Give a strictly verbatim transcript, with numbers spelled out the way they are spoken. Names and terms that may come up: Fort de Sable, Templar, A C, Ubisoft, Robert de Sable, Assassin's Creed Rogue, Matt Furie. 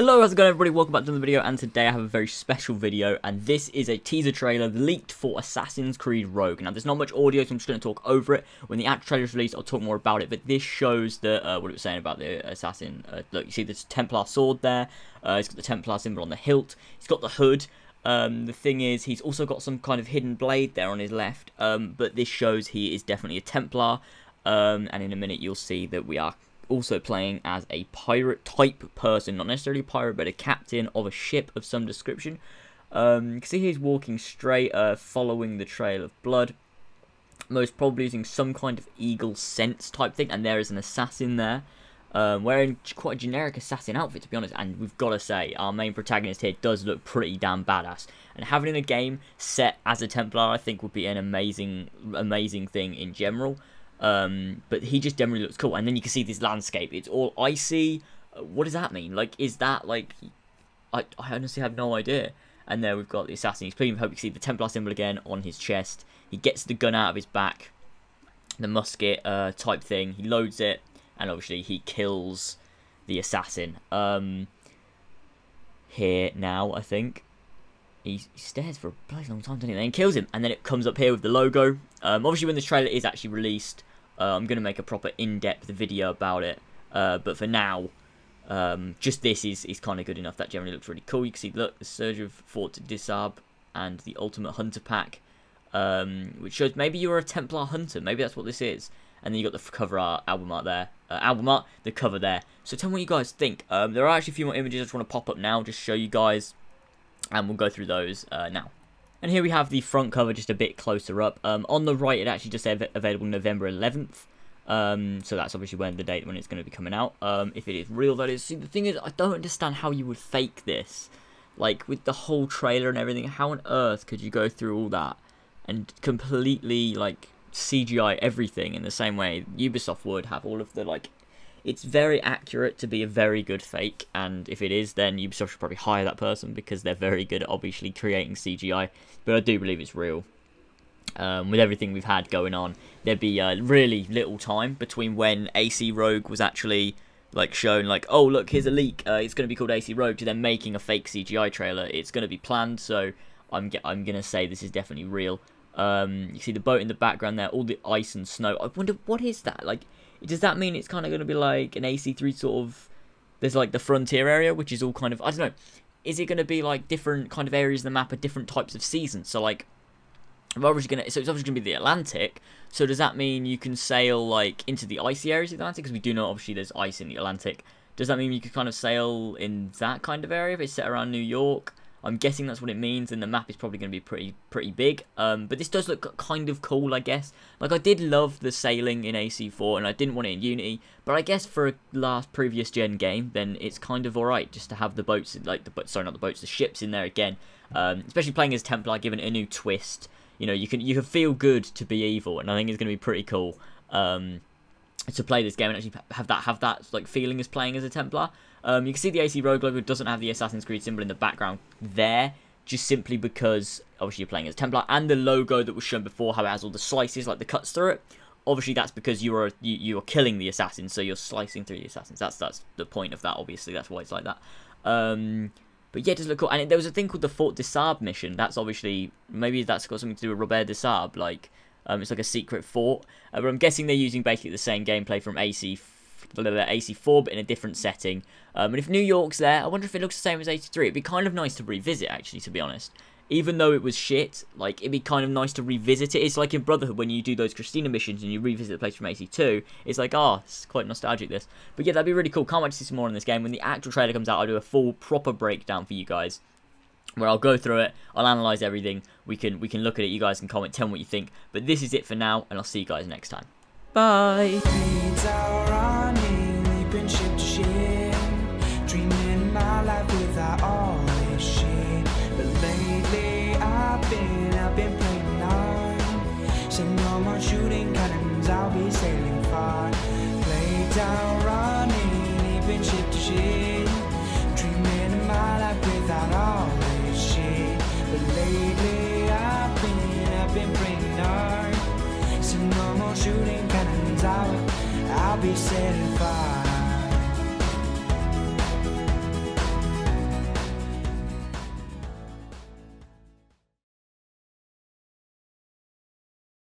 Hello, how's it going everybody? Welcome back to another video, and today I have a very special video, and this is a teaser trailer leaked for Assassin's Creed Rogue. Now, there's not much audio, so I'm just going to talk over it. When the actual trailer is released, I'll talk more about it, but this shows the, uh, what it was saying about the assassin. Uh, look, you see this Templar sword there, uh, it's got the Templar symbol on the hilt, it's got the hood. Um, the thing is, he's also got some kind of hidden blade there on his left, um, but this shows he is definitely a Templar, um, and in a minute you'll see that we are also playing as a pirate type person, not necessarily a pirate, but a captain of a ship of some description. Um, you can see he's walking straight, uh, following the trail of blood, most probably using some kind of eagle sense type thing, and there is an assassin there, um, wearing quite a generic assassin outfit, to be honest, and we've got to say, our main protagonist here does look pretty damn badass, and having a game set as a Templar, I think, would be an amazing, amazing thing in general. Um, but he just generally looks cool, and then you can see this landscape, it's all icy. What does that mean? Like, is that, like, I, I honestly have no idea. And there we've got the assassin, he's pleading for hope. You can see the Templar symbol again on his chest, he gets the gun out of his back, the musket uh, type thing, he loads it, and obviously he kills the assassin, um, here now, I think. He stares for a bloody long time, doesn't he? And then kills him, and then it comes up here with the logo. Um, obviously when this trailer is actually released, Uh, I'm going to make a proper in-depth video about it, uh, but for now, um, just this is, is kind of good enough. That generally looks really cool. You can see, look, the Surge of Fort de Sable and the Ultimate Hunter Pack, um, which shows maybe you're a Templar Hunter, maybe that's what this is. And then you got the cover art, album art there, uh, album art, the cover there. So tell me what you guys think. Um, there are actually a few more images I just want to pop up now, just show you guys, and we'll go through those uh, now. And here we have the front cover just a bit closer up. Um, on the right, it actually just said available November eleventh. Um, so that's obviously when the date when it's going to be coming out. Um, if it is real, that is. See, the thing is, I don't understand how you would fake this. Like, with the whole trailer and everything, how on earth could you go through all that and completely, like, C G I everything in the same way Ubisoft would have all of the, like... It's very accurate to be a very good fake, and if it is, then Ubisoft should probably hire that person because they're very good at obviously creating C G I, but I do believe it's real. Um, with everything we've had going on, there'd be uh, really little time between when A C Rogue was actually like shown, like, oh, look, here's a leak, uh, it's going to be called A C Rogue, to them making a fake C G I trailer. It's going to be planned, so I'm, I'm going to say this is definitely real. Um, you see the boat in the background there, all the ice and snow. I wonder, what is that? Like, does that mean it's kind of going to be like an A C three sort of... There's like the frontier area, which is all kind of... I don't know. Is it going to be like different kind of areas of the map are different types of seasons? So like... I'm obviously going to... So it's obviously going to be the Atlantic. So does that mean you can sail like into the icy areas of the Atlantic? Because we do know obviously there's ice in the Atlantic. Does that mean you could kind of sail in that kind of area if it's set around New York? I'm guessing that's what it means, and the map is probably going to be pretty pretty big. Um, but this does look kind of cool, I guess. Like, I did love the sailing in A C four, and I didn't want it in Unity. But I guess for a last previous gen game, then it's kind of alright just to have the boats, like the sorry, not the boats, the ships in there again. Um, especially playing as Templar, giving it a new twist. You know, you can you can feel good to be evil, and I think it's going to be pretty cool um, to play this game and actually have that have that like feeling as playing as a Templar. Um, you can see the A C Rogue logo doesn't have the Assassin's Creed symbol in the background there, just simply because obviously you're playing as Templar, and the logo that was shown before, how it has all the slices, like the cuts through it. Obviously, that's because you are you, you are killing the assassins, so you're slicing through the assassins. That's that's the point of that. Obviously, that's why it's like that. Um, but yeah, it does look cool. And it, there was a thing called the Fort de Sable mission. That's obviously maybe that's got something to do with Robert de Sable. Like um, it's like a secret fort. Uh, but I'm guessing they're using basically the same gameplay from A C four. A C four, but in a different setting. Um, and if New York's there, I wonder if it looks the same as A C three. It'd be kind of nice to revisit, actually, to be honest. Even though it was shit, like, it'd be kind of nice to revisit it. It's like in Brotherhood, when you do those Christina missions and you revisit the place from A C two, it's like, ah, oh, it's quite nostalgic, this. But yeah, that'd be really cool. Can't wait to see some more on this game. When the actual trailer comes out, I'll do a full, proper breakdown for you guys, where I'll go through it, I'll analyse everything, we can, we can look at it, you guys can comment, tell me what you think. But this is it for now, and I'll see you guys next time. Bye! Dreaming my life without all this shit. But lately I've been, I've been playing hard. So no more shooting cannons, I'll be sailing far. Played down running, even shit to shit. Dreaming my life without all this shit. But lately I've been, I've been playing hard. So no more shooting cannons, I'll, I'll be sailing far.